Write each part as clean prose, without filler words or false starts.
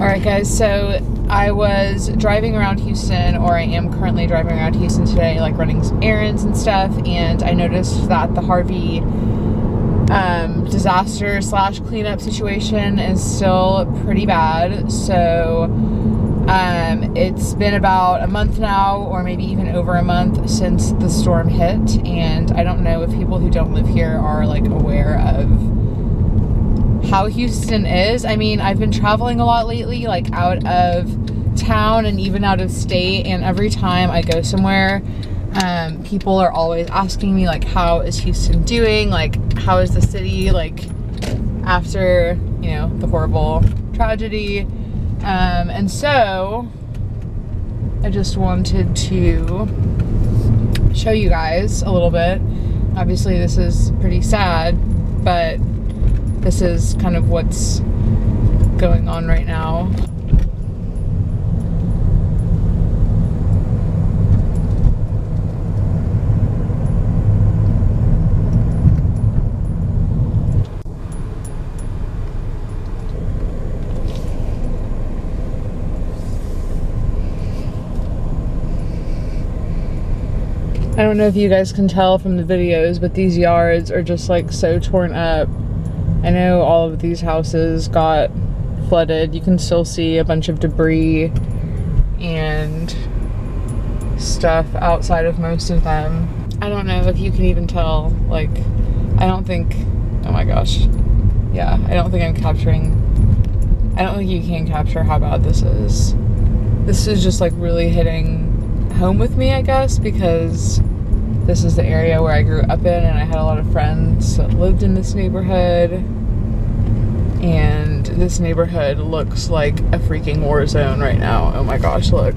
Alright guys, so I was driving around Houston, or I am currently driving around Houston today, like running some errands and stuff, and I noticed that the Harvey disaster / cleanup situation is still pretty bad. So it's been about a month now, or maybe even over a month, since the storm hit, and I don't know if people who don't live here are like aware of how Houston is. I mean, I've been traveling a lot lately, like out of town and even out of state, and every time I go somewhere, people are always asking me like, how is Houston doing? Like, how is the city, like, after, you know, the horrible tragedy? And so I just wanted to show you guys a little bit. Obviously this is pretty sad, but this is kind of what's going on right now. I don't know if you guys can tell from the videos, but these yards are just like so torn up. I know all of these houses got flooded. You can still see a bunch of debris and stuff outside of most of them. I don't know if you can even tell, like, I don't think, oh my gosh. Yeah, I don't think I'm capturing, I don't think you can capture how bad this is. This is just like really hitting home with me, I guess, because this is the area where I grew up in, and I had a lot of friends that lived in this neighborhood, and this neighborhood looks like a freaking war zone right now. Oh my gosh, look.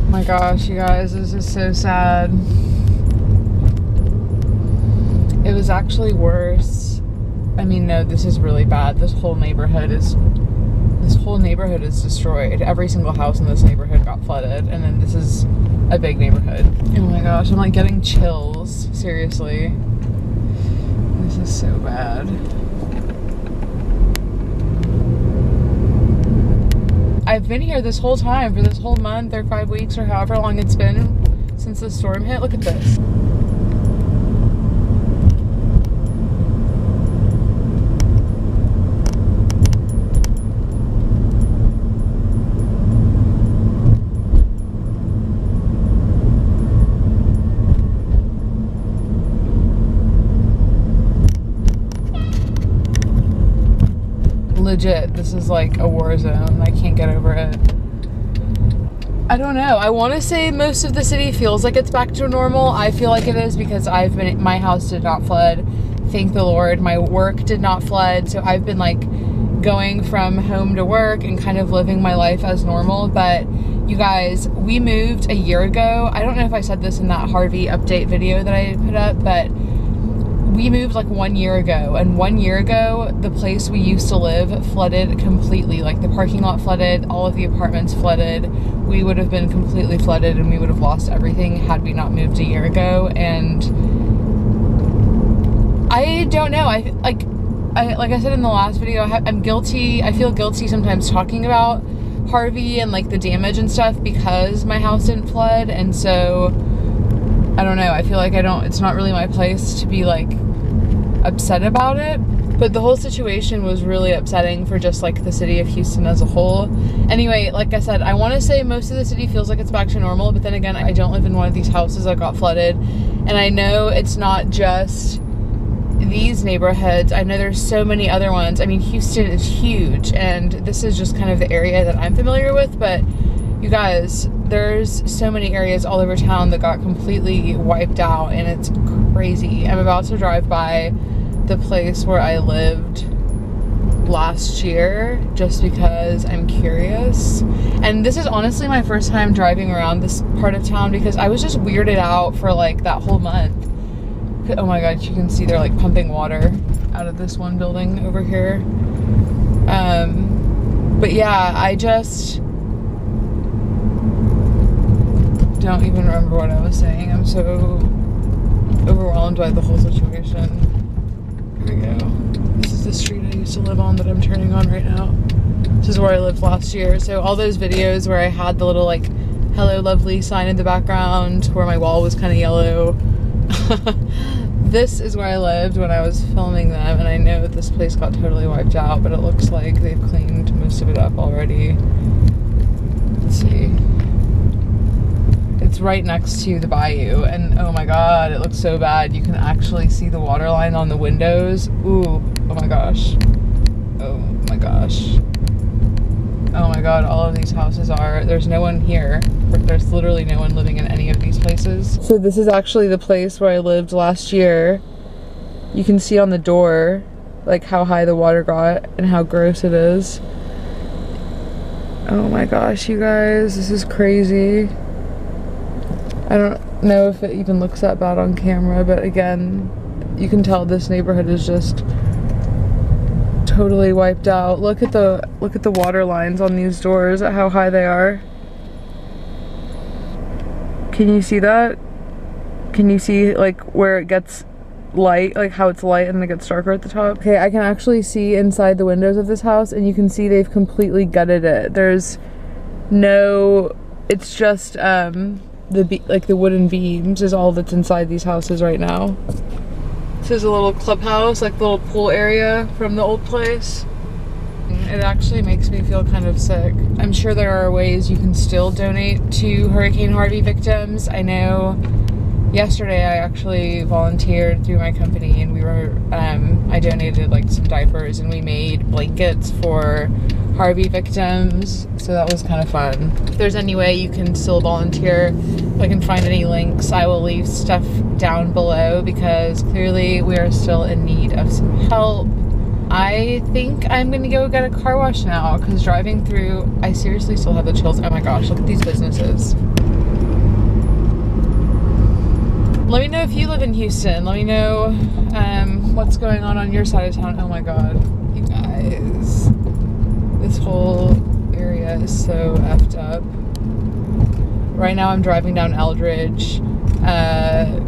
Oh my gosh, you guys, this is so sad. It was actually worse. I mean, no, this is really bad. This whole neighborhood is destroyed. Every single house in this neighborhood got flooded, and then this is a big neighborhood. Oh my gosh, I'm like getting chills, seriously. This is so bad. I've been here this whole time, for this whole month or 5 weeks or however long it's been since the storm hit. Look at this. Legit, this is like a war zone. I can't get over it. I don't know. I want to say most of the city feels like it's back to normal. I feel like it is because my house did not flood. Thank the Lord. My work did not flood. So I've been like going from home to work and kind of living my life as normal. But you guys, we moved a year ago. I don't know if I said this in that Harvey update video that I put up, but we moved like 1 year ago, and 1 year ago the place we used to live flooded completely. Like the parking lot flooded, all of the apartments flooded. We would have been completely flooded, and we would have lost everything had we not moved a year ago. And I don't know, like I said in the last video, I'm guilty. I feel guilty sometimes talking about Harvey and like the damage and stuff because my house didn't flood, and so I don't know, I feel like it's not really my place to be like upset about it, but the whole situation was really upsetting for just like the city of Houston as a whole. Anyway, like I said, I want to say most of the city feels like it's back to normal, but then again, I don't live in one of these houses that got flooded, and I know it's not just these neighborhoods. I know there's so many other ones. I mean, Houston is huge, and this is just kind of the area that I'm familiar with, but you guys, there's so many areas all over town that got completely wiped out, and it's crazy. I'm about to drive by the place where I lived last year just because I'm curious. And this is honestly my first time driving around this part of town because I was just weirded out for like that whole month. Oh my God, you can see they're like pumping water out of this one building over here. But yeah, don't even remember what I was saying. I'm so overwhelmed by the whole situation. Here we go. This is the street I used to live on that I'm turning on right now. This is where I lived last year. So all those videos where I had the little like hello lovely sign in the background where my wall was kind of yellow. This is where I lived when I was filming them, and I know that this place got totally wiped out, but it looks like they've cleaned most of it up already. Let's see. It's right next to the bayou, and oh my god, it looks so bad. You can actually see the water line on the windows. Ooh, oh my gosh. Oh my gosh. Oh my god, all of these houses are, there's no one here. There's literally no one living in any of these places. So this is actually the place where I lived last year. You can see on the door, like how high the water got and how gross it is. Oh my gosh, you guys, this is crazy. I don't know if it even looks that bad on camera, but again, you can tell this neighborhood is just totally wiped out. Look at the water lines on these doors, at how high they are. Can you see that? Can you see like where it gets light, like how it's light and it gets darker at the top? Okay, I can actually see inside the windows of this house, and you can see they've completely gutted it. There's no, it's just the wooden beams is all that's inside these houses right now. This is a little clubhouse, like the little pool area from the old place. It actually makes me feel kind of sick. I'm sure there are ways you can still donate to Hurricane Harvey victims. I know yesterday I actually volunteered through my company, and we were, I donated like some diapers, and we made blankets for Harvey victims, so that was kind of fun. If there's any way you can still volunteer, if I can find any links, I will leave stuff down below, because clearly we are still in need of some help. I think I'm gonna go get a car wash now, because driving through, I seriously still have the chills. Oh my gosh, look at these businesses. Let me know if you live in Houston. Let me know what's going on your side of town. Oh my god, you guys. This whole area is so effed up. Right now I'm driving down Eldridge,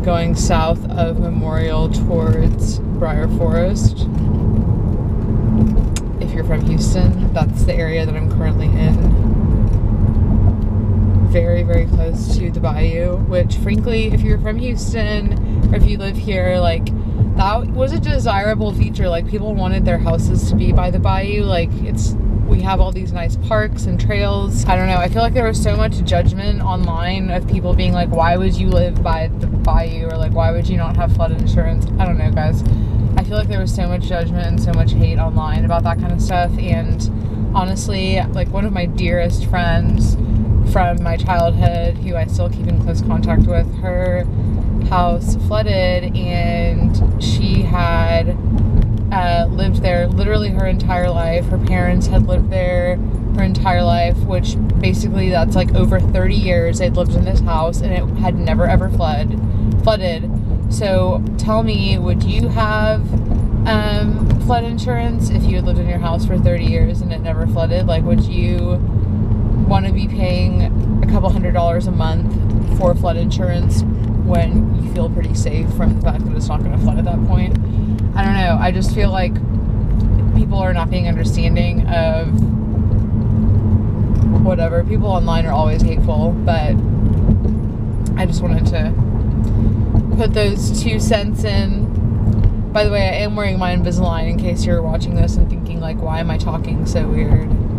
going south of Memorial towards Briar Forest. If you're from Houston, that's the area that I'm currently in. Very, very close to the bayou, which frankly, if you're from Houston, or if you live here, like, that was a desirable feature. Like, people wanted their houses to be by the bayou. Like, it's, we have all these nice parks and trails. I don't know, I feel like there was so much judgment online of people being like, why would you live by the bayou? Or like, why would you not have flood insurance? I don't know, guys. I feel like there was so much judgment and so much hate online about that kind of stuff. And honestly, like, one of my dearest friends from my childhood, who I still keep in close contact with, her house flooded, and she had lived there literally her entire life. Her parents had lived there her entire life, which basically that's like over 30 years they'd lived in this house, and it had never ever flooded. So tell me, would you have flood insurance if you had lived in your house for 30 years and it never flooded? Like, would you want to be paying a couple $100s a month for flood insurance when you feel pretty safe from the fact that it's not going to flood at that point? I don't know, I just feel like people are not being understanding of whatever. People online are always hateful, but I just wanted to put those 2 cents in. By the way, I am wearing my Invisalign in case you're watching this and thinking like, why am I talking so weird?